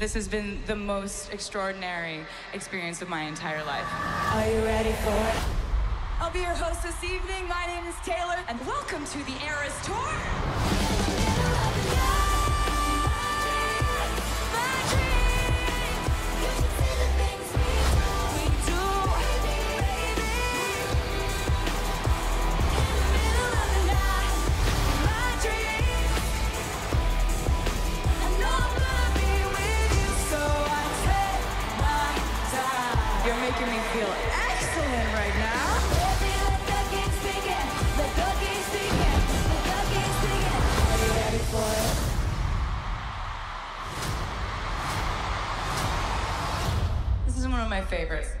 This has been the most extraordinary experience of my entire life. Are you ready for it? I'll be your host this evening. My name is Taylor, and welcome to the Eras Tour. Making me feel excellent right now. Are you ready for it? This is one of my favorites.